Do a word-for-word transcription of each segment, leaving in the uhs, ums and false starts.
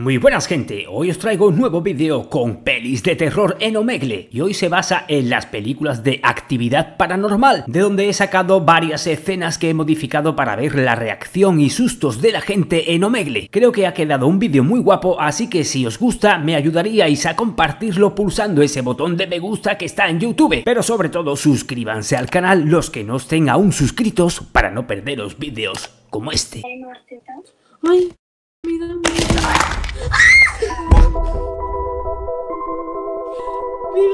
Muy buenas, gente, hoy os traigo un nuevo vídeo con pelis de terror en Omegle y hoy se basa en las películas de Actividad Paranormal, de donde he sacado varias escenas que he modificado para ver la reacción y sustos de la gente en Omegle. Creo que ha quedado un vídeo muy guapo, así que si os gusta me ayudaríais a compartirlo pulsando ese botón de me gusta que está en YouTube, pero sobre todo suscríbanse al canal los que no estén aún suscritos para no perderos vídeos como este. Ay. Mira, mira. Mira,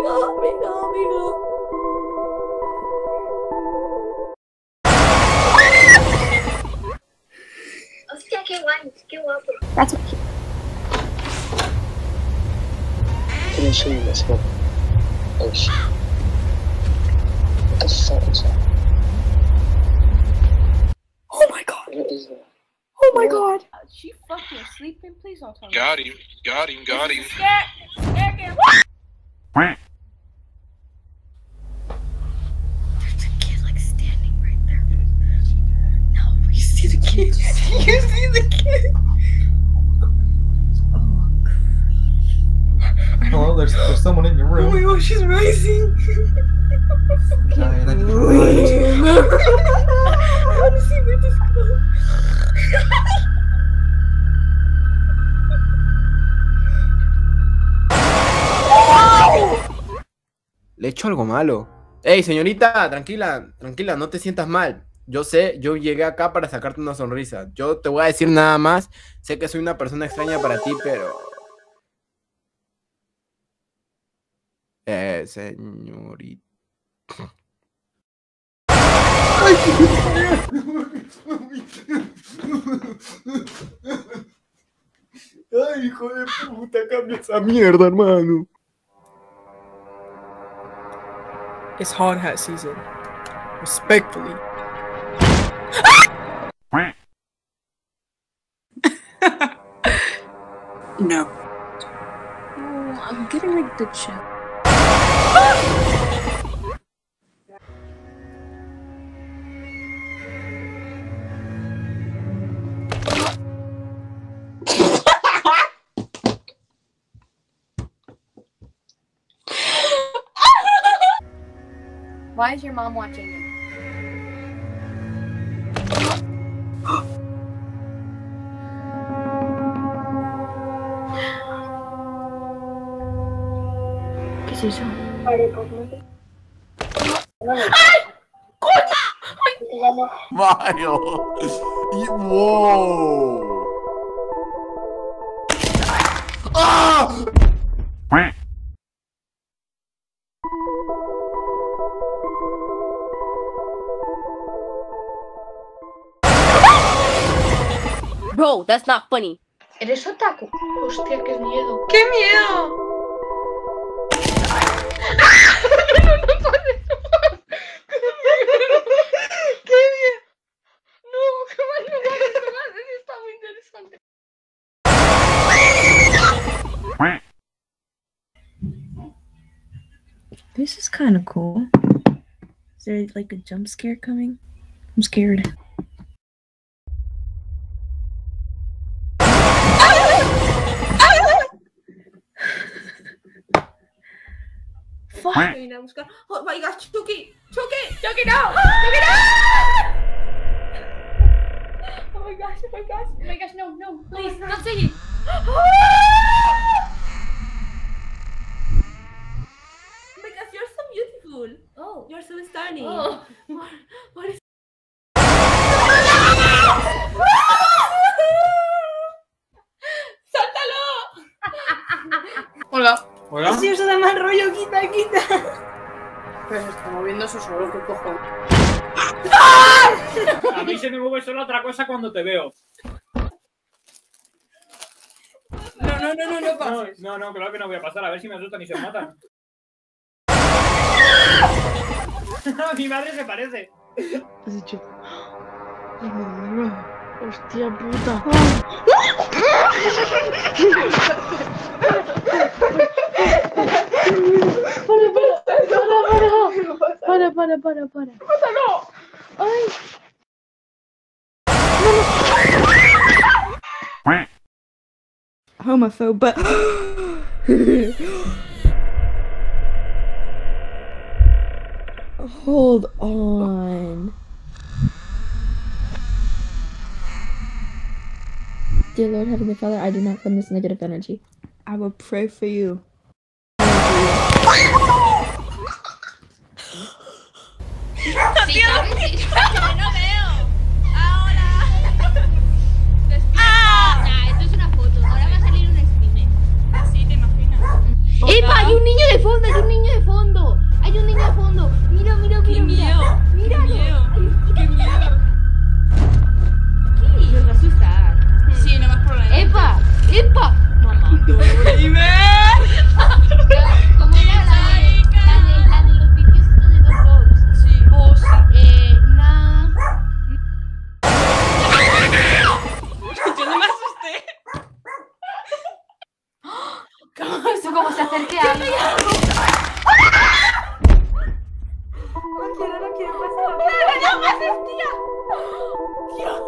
mira, mira, mira. Hostia, qué guay, qué guapo. That's okay. Can I show you this one? Oh shit. What the fuck is that? Oh my god! She fucking sleeping? Please don't tell me. Got him, got him, got him. There's a kid like standing right there. No, you see the kid? You see the kid? Oh god. Hello, there's, there's someone in your room. Oh my god, she's rising! I want to see where this goes. Le he hecho algo malo. Ey, señorita, tranquila, tranquila, no te sientas mal. Yo sé, yo llegué acá para sacarte una sonrisa. Yo te voy a decir nada más. Sé que soy una persona extraña para ti, pero... Eh, señorita... ¡Ay, ay, hijo de puta, cambia esa mierda, hermano! It's hard hat season. Respectfully. No. No, I'm getting like the chill. Why is your mom watching you? ¿Qué es eso? ¡Ay! ¡Coña! ¡Mario! ¡Wow! ¡Ah! Bro, that's not funny. ¿Eres otaku? Hostia, qué miedo. ¡Qué miedo! ¡Qué miedo! No, qué mal, no, qué mal. Está muy interesante. This is kind of cool. Is there like a jump scare coming? I'm scared. Fuck. Vine a buscar. Oh my gosh, Chucky, Chucky, Chucky, no, Chucky, no. Oh my gosh, oh my gosh, oh my gosh, no, no, please, no say it. Oh my gosh, you're so beautiful. Oh, you're so stunning. Oh. What, what is? Sáltalo. Hola. ¿Hola? Sí, eso da mal rollo, quita, quita. Pero se está moviendo eso solo, qué cojones. ¡Ah! A mí se me mueve solo otra cosa cuando te veo. No, no, no, no, no pases. No, no, claro que no voy a pasar, a ver si me asustan y se matan. Mi madre se parece. Has dicho... Ay, madre. Hostia puta. Para, para, para, para. ¡Pásalo! ¡Ay! No, no. homophobe, but... Hold on. Dear Lord, Heavenly Father, I do not claim this negative energy. I will pray for you. Sí, sí, sí, no veo. Ahora. Ah. Nah, esto es una foto. Ahora va a salir un spinner. Así te imaginas. ¡Epa! Hay un niño de fondo, hay un niño de fondo. Hay un niño de fondo. Mira, mira, mira. Qué miedo. Mira, qué miedo. Qué miedo. ¿Qué? Nos va a asustar. Sí, no más por la noche. ¡Epa! ¡Epa! Mamá. ¡Dime! ¿Cómo era la de, la de los vídeos estos de dos box? Sí. Vos, eh, na... Yo no me asusté. ¿Cómo eso? ¿Cómo se acerque a algo? No quiero, no quiero pasar. ¡No, no me asistía! ¡Dios!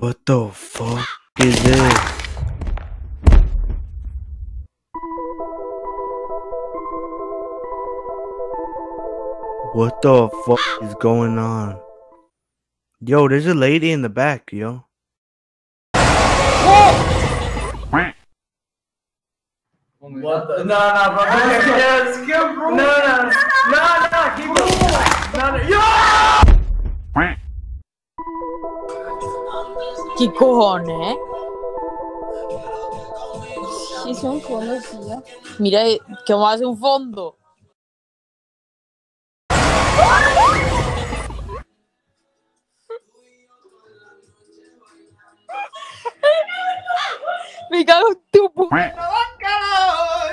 What the fuck is this? What the fuck is going on? Yo, there's a lady in the back, yo. What the? No, no, bro. Yeah, skip, bro. No, no, no, no, keep going. No, no, yo! ¿Qué cojones? Sí, son fondos, tía. Mira, ¿cómo hace un fondo? Me cago en tu puta. ¡Bácalo!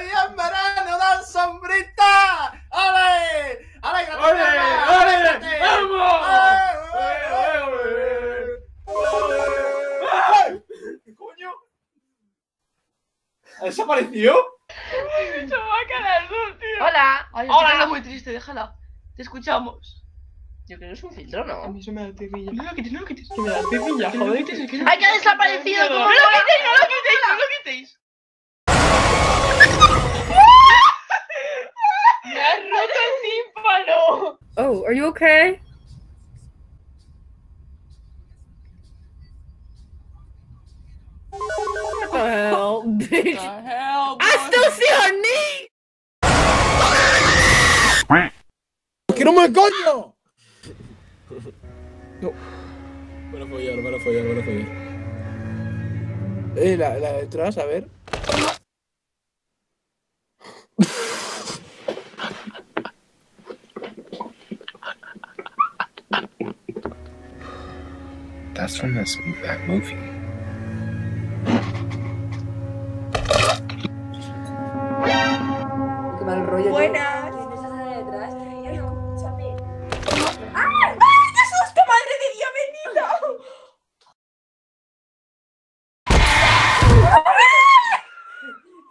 ¡Y en verano dan sombrita! ¡Ole! ¡Ole! ¡Ole! ¡Ole! ¡Vamos! ¡Ole! ¡Ole! ¿Desapareció? Me dos, tío. Hola. Ay, hola. Está muy triste, déjala. Te escuchamos. Yo creo que es un filtro, ¿no? A mí eso me da tefilla. No lo quites, no lo quites. Que me da tefilla, joder. ¡Ay, que ha desaparecido! ¡No lo quitéis, no lo quitéis, no lo quitéis! ¡Me has roto el tímpano! Oh, are you okay? What the hell, bitch? What the hell, I still see her knee! ¡Quiero más coño! No. Van a follar, van a follar, van a follar. Eh, la, la de atrás, a ver. That's from this, that movie. Buenas. ¡Ay! ¡Ay! ¡Te asusto, madre de Dios bendita!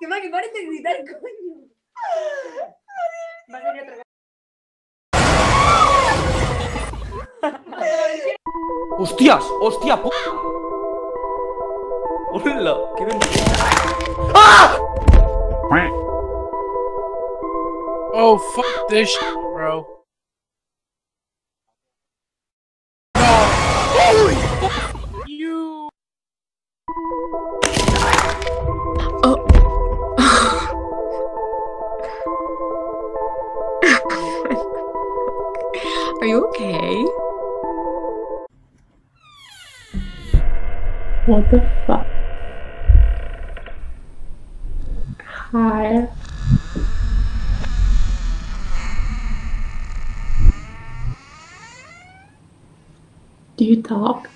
¡Qué mal que pares de gritar, coño! Va a salir otra. ¡Hostias! ¡Hostia, p***! ¡Hola! ¡Qué bendita! ¡Ah! Oh, fuck this shit, bro. No. Holy fuck you. Oh. Are you okay? What the fuck? Hi. Do you talk?